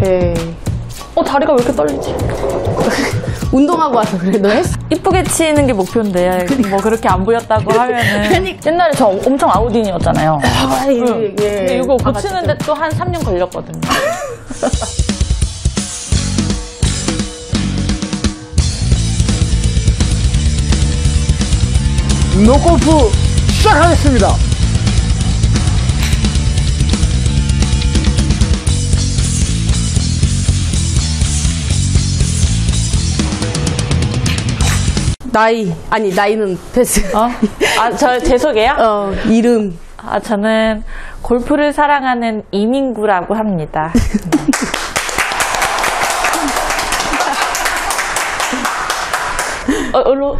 네. 다리가 왜 이렇게 떨리지? 운동하고 와서 그래, 너 했어? 이쁘게 치는 게 목표인데, 뭐 그렇게 안 보였다고 하면은. 그러니까. 옛날에 저 엄청 아우딘이었잖아요. 아, 예, 예. 근데 이거 고치는데 또 한 3년 걸렸거든요. 노골프 시작하겠습니다. 나이는 패스. 제 소개요? 이름. 저는 골프를 사랑하는 이민구라고 합니다.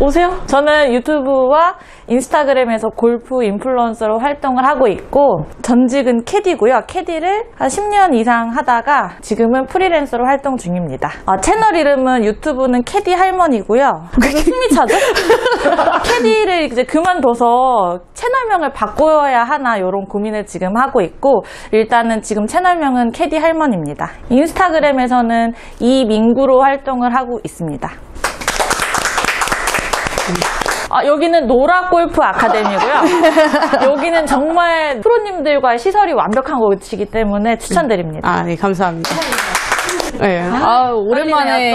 오세요? 저는 유튜브와 인스타그램에서 골프 인플루언서로 활동을 하고 있고, 전직은 캐디고요. 캐디를 한 10년 이상 하다가 지금은 프리랜서로 활동 중입니다. 채널 이름은 유튜브는 캐디 할머니고요. 무슨 힘이 차죠? 캐디를 이제 그만둬서 채널명을 바꿔야 하나 이런 고민을 지금 하고 있고, 일단은 지금 채널명은 캐디 할머니입니다. 인스타그램에서는 이민구로 활동을 하고 있습니다. 여기는 노라골프 아카데미고요. 여기는 정말 프로님들과의 시설이 완벽한 곳이기 때문에 추천드립니다. 네, 감사합니다. 네. 오랜만에.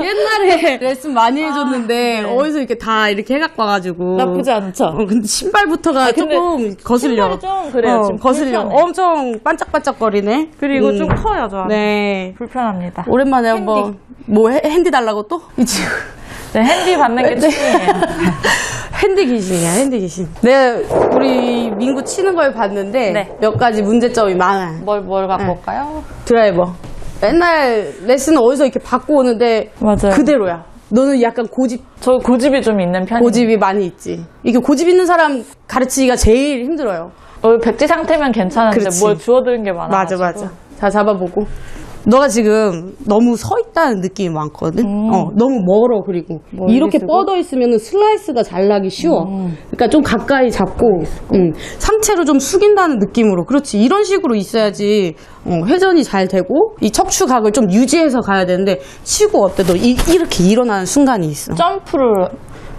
옛날에 레슨 많이 해줬는데 네. 어디서 이렇게 다 이렇게 해갖고 와가지고 나쁘지 않죠? 근데 신발부터가 조금 거슬려. 신발이 좀 그래요. 지금 거슬려. 불편해. 엄청 반짝반짝거리네. 그리고 좀 커요, 저. 네, 불편합니다. 오랜만에 한번 핸디 달라고 또? 이 친구. 네, 핸디 받는 게 취미예요. 핸디 귀신이야, 핸디 귀신. 우리 민구 치는 걸 봤는데 네. 몇 가지 문제점이 많아. 뭘 갖고 올까요? 드라이버. 맨날 레슨을 어디서 이렇게 받고 오는데 맞아요. 그대로야. 너는 약간 고집. 저 고집이 좀 있는 편이에요. 고집이 많이 있지. 이게 고집 있는 사람 가르치기가 제일 힘들어요. 백지 상태면 괜찮은데 그렇지. 뭘 주워드는 게 많아가지고. 맞아. 자, 잡아보고. 너가 지금 너무 서 있다는 느낌이 많거든. 너무 멀어. 그리고 이렇게 뻗어 있으면 슬라이스가 잘 나기 쉬워. 그러니까 좀 가까이 잡고 상체로 좀 숙인다는 느낌으로. 그렇지. 이런 식으로 있어야지 회전이 잘 되고 이 척추각을 좀 유지해서 가야 되는데, 치고 어때? 너 이렇게 일어나는 순간이 있어. 점프를.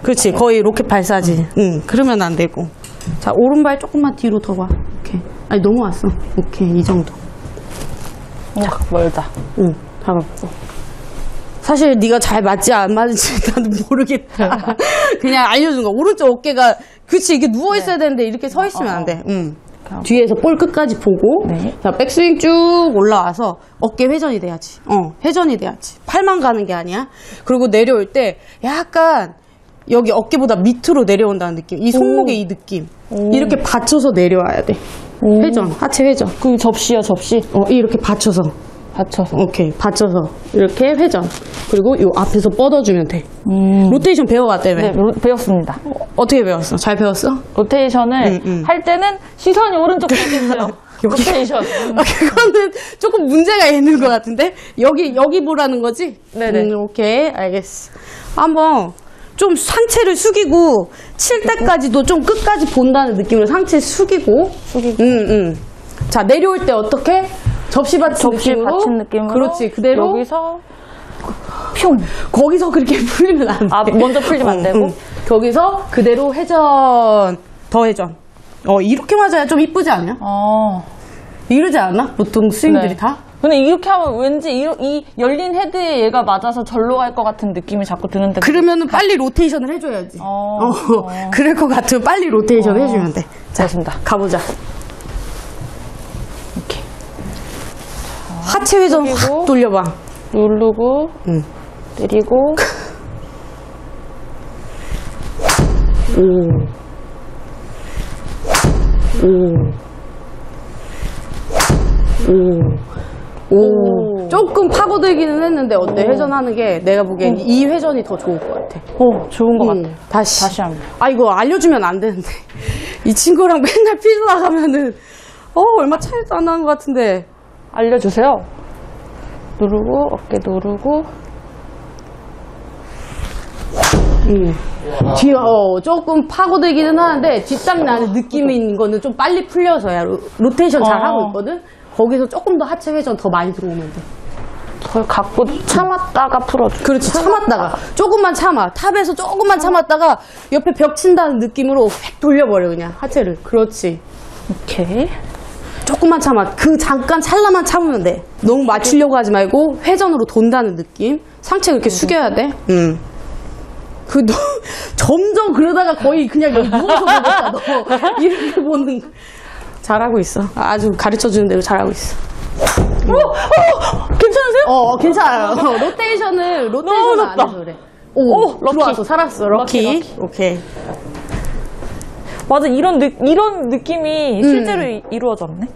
그렇지. 거의 로켓 발사지. 그러면 안 되고. 자, 오른발 조금만 뒤로 더 와. 오케이. 아니, 너무 왔어. 오케이, 이 정도. 자, 멀다. 응, 잡았어. 사실 네가 잘 맞지 안 맞는지 나도 모르겠다. 그냥 알려준 거. 오른쪽 어깨가 그치, 이게 누워 있어야 네. 되는데 이렇게 서 있으면 안 돼. 응. 뒤에서 볼 끝까지 보고 네. 자, 백스윙 쭉 올라와서 어깨 회전이 돼야지. 회전이 돼야지. 팔만 가는 게 아니야. 그리고 내려올 때 약간 여기 어깨보다 밑으로 내려온다는 느낌. 이 손목의 이 느낌. 이렇게 받쳐서 내려와야 돼. 회전, 하체 회전. 그 접시요, 접시? 이렇게 받쳐서. 받쳐서. 오케이, 받쳐서. 이렇게 회전. 그리고 요 앞에서 뻗어주면 돼. 로테이션 배워왔다며? 네, 배웠습니다. 어떻게 배웠어? 잘 배웠어? 로테이션을 할 때는 시선이 오른쪽에 있어요. 로테이션. 그거는 조금 문제가 있는 것 같은데? 여기 보라는 거지? 네네. 오케이, 알겠어. 한번. 좀 상체를 숙이고 칠 때까지도 좀 끝까지 본다는 느낌으로 상체 숙이고. 자, 내려올 때 어떻게? 접시 받친 느낌으로. 그렇지, 그대로. 여기서 뿅. 거기서 그렇게 풀리면 안 돼. 먼저 풀리면 안 되고. 거기서 그대로 회전, 더 회전. 이렇게 맞아야 좀 이쁘지 않냐? 이러지 않아? 보통 스윙들이 네. 다? 근데 이렇게 하면 왠지 이 열린 헤드에 얘가 맞아서 절로 갈 것 같은 느낌이 자꾸 드는데. 그러면은 빨리 로테이션을 해줘야지. 그럴 것 같으면 빨리 로테이션 해주면 돼. 자, 좋습니다. 가보자. 이렇게. 하체 회전 확 돌려봐. 누르고, 내리고. 오. 조금 파고들기는 했는데 어때? 회전하는 게 내가 보기엔 이 회전이 더 좋을 것 같아. 좋은 것 같아. 다시 한번. 이거 알려주면 안 되는데. 이 친구랑 맨날 피드 나가면은 얼마 차이도 안 나는 것 같은데. 알려주세요. 누르고 어깨 누르고. 뒤, 조금 파고들기는 하는데 뒷땅 나는 느낌이 있는 거는 좀 빨리 풀려서야 로테이션 잘 하고 있거든. 거기서 조금 더 하체 회전 더 많이 들어오면 돼. 그걸 갖고 참았다가 풀어줘. 그렇지, 참았다가 조금만 참아. 탑에서 조금만 참았다가 옆에 벽 친다는 느낌으로 휙 돌려버려 그냥 하체를. 그렇지. 오케이. 조금만 참아. 그 잠깐 찰나만 참으면 돼. 너무 맞추려고 하지 말고 회전으로 돈다는 느낌. 상체 그렇게 숙여야 돼. 그 너, 점점 그러다가 거의 그냥 누워서 보겠다. 너 이렇게 보는. 잘하고 있어. 아주 가르쳐주는 대로 잘하고 있어. 괜찮으세요? 괜찮아요. 로테이션을 안 해서 그래. 오, 들어와서 살았어. 럭키. 오케이. 맞아, 이런 느낌이 실제로 이루어졌네.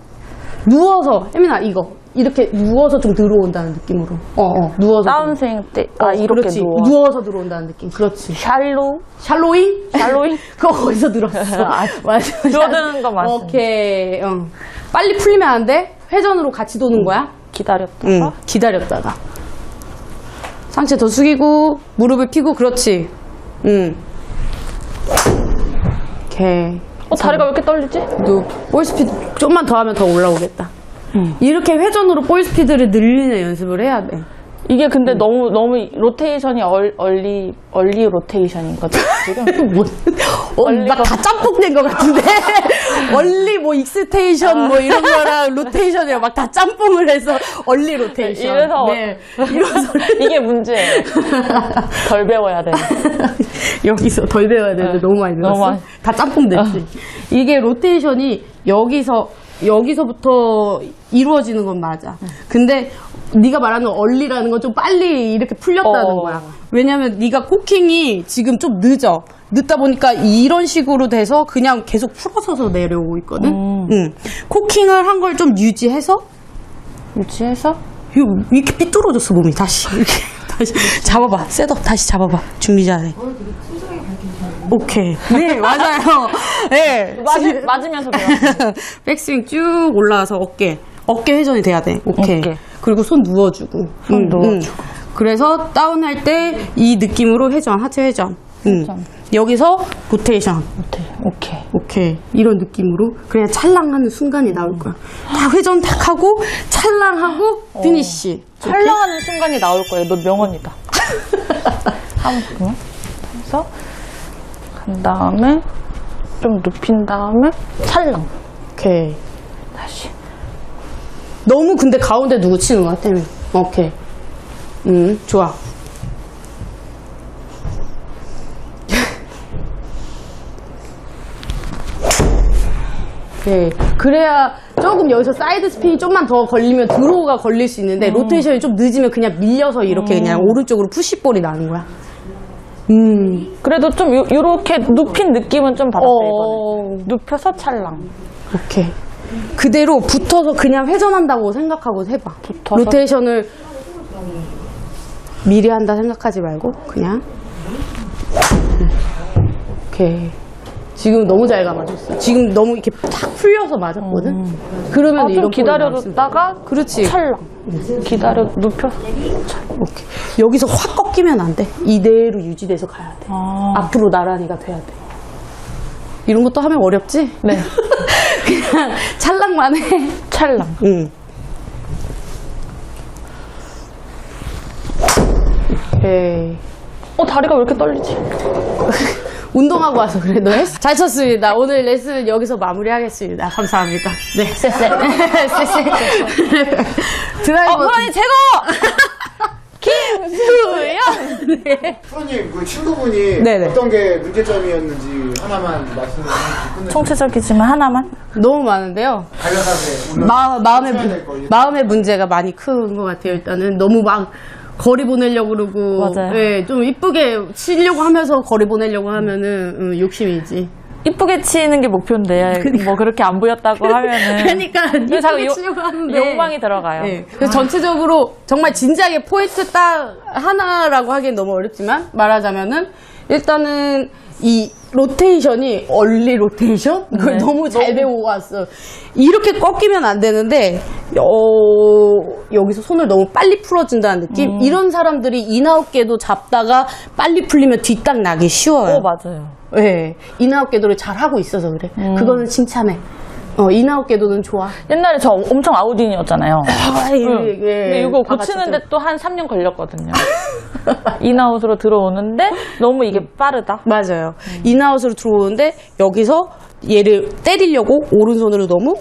누워서, 혜민아, 이거. 이렇게 누워서 좀 들어온다는 느낌으로. 누워서. 다운스윙 때, 이렇게 그렇지. 누워서 들어온다는 느낌. 그렇지. 샬로잉? 그거 거기서 들었어. 맞아. 들어드는 거 맞아. 오케이. 빨리 풀리면 안 돼. 회전으로 같이 도는 거야. 기다렸다가. 상체 더 숙이고, 무릎을 펴고, 그렇지. 오케이. 다리가 왜 이렇게 떨리지? 볼 스피드 좀만 더 하면 더 올라오겠다. 이렇게 회전으로 볼 스피드를 늘리는 연습을 해야 돼. 이게 근데 너무 로테이션이 얼리 로테이션인 거죠 지금? 막 다 짬뽕된 것 같은데? 얼리 뭐 익스테이션 뭐 이런 거랑 로테이션이랑 막 다 짬뽕을 해서 얼리 로테이션. 이래서 이게 문제예요. 덜 배워야 돼. 여기서 덜 배워야 되는데 너무 많이 늘었어. 다 짬뽕 됐지. 이게 로테이션이 여기서부터 이루어지는 건 맞아. 근데 네가 말하는 얼리라는 건 좀 빨리 이렇게 풀렸다는 거야. 왜냐면 네가 코킹이 지금 좀 늦어. 늦다 보니까 이런 식으로 돼서 그냥 계속 풀어서서 내려오고 있거든. 코킹을 한 걸 좀 유지해서? 이렇게 삐뚤어졌어 몸이. 다시 잡아봐. 셋업 다시 잡아봐. 준비 잘해. 오케이. 네, 맞아요. 네. 맞으면서 배워. 백스윙 쭉 올라와서 어깨 회전이 돼야 돼. 오케이. 그리고 손 누워주고. 그래서 다운할 때 이 느낌으로 회전, 하체 회전. 여기서 로테이션. 오케이. 이런 느낌으로. 그래야 찰랑하는 순간이 나올 거야. 다 회전 탁 하고, 찰랑하고, 피니쉬. 찰랑하는 순간이 나올 거야. 너 명언이다. 한번 해서. 그 다음에 좀 눕힌 다음에 찰랑. 오케이. 다시. 너무 근데 가운데 누구 치는 거야 때문에. 오케이. 좋아. 오케이. 그래야 조금 여기서 사이드 스핀이 좀만 더 걸리면 드로우가 걸릴 수 있는데 로테이션이 좀 늦으면 그냥 밀려서 이렇게 그냥 오른쪽으로 푸시볼이 나는 거야. 그래도 좀 요렇게 눕힌 느낌은 좀 받았어요. 이번에. 눕혀서 찰랑. 오케이. 그대로 붙어서 그냥 회전한다고 생각하고 해봐. 붙어서. 로테이션을 미리 한다 생각하지 말고 그냥. 오케이. 지금 너무 잘 감아줬어. 지금 너무 이렇게 탁 풀려서 맞았거든. 그러면 좀 기다려뒀다가 그렇지. 찰랑. 눕혀서. 오케이. 여기서 확 꺾이면 안 돼. 이대로 유지돼서 가야 돼. 앞으로 나란히가 돼야 돼. 이런 것도 하면 어렵지? 네. 그냥 찰랑만 해. 찰랑. 오케이. 다리가 왜 이렇게 떨리지? 운동하고 와서 그래. 너 했어? 잘 쳤습니다. 오늘 레슨 여기서 마무리하겠습니다. 감사합니다. 네. 드라이버. 프로님 최고! 김수영! 네. 프로님, 그 친구분이 어떤 게 문제점이었는지 하나만 말씀을 해주시면. 총체적이지만 하나만? 너무 많은데요. 간략하게. 마음의 문제가 많이 큰 것 같아요. 일단은 너무 막. 거리 보내려고 그러고, 예, 좀 이쁘게 치려고 하면서 거리 보내려고 하면은 욕심이지. 이쁘게 치는 게 목표인데, 그러니까. 뭐 그렇게 안 보였다고 하면은. 그러니까 이쁘게 치려고 하는데 욕망이 들어가요. 네. 그래서 전체적으로 정말 진지하게 포인트 딱 하나라고 하기엔 너무 어렵지만 말하자면은 일단은 로테이션이 얼리 로테이션? 그걸 네. 너무 잘 배우고 왔어. 이렇게 꺾이면 안 되는데 여기서 손을 너무 빨리 풀어준다는 느낌? 이런 사람들이 인아웃 궤도 잡다가 빨리 풀리면 뒤딱 나기 쉬워요. 맞아요. 네. 인아웃 궤도를 잘 하고 있어서 그래. 그거는 칭찬해. 인아웃 궤도는 좋아. 옛날에 저 엄청 아웃인이었잖아요. 근데 이거 고치는데 또 한 3년 걸렸거든요. 인아웃으로 들어오는데 너무 이게 빠르다. 맞아요. 인아웃으로 들어오는데 여기서 얘를 때리려고 오른손으로 너무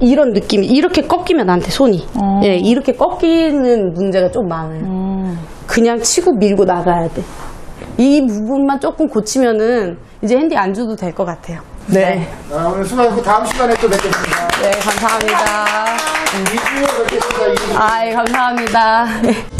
이런 느낌이 이렇게 꺾이면 나한테 손이 예, 이렇게 꺾이는 문제가 좀 많아요. 그냥 치고 밀고 나가야 돼. 이 부분만 조금 고치면은 이제 핸디 안 줘도 될 것 같아요. 네. 오늘 수고하셨고 다음 시간에 또 뵙겠습니다. 네, 감사합니다. 2주에 뵙겠습니다. 감사합니다.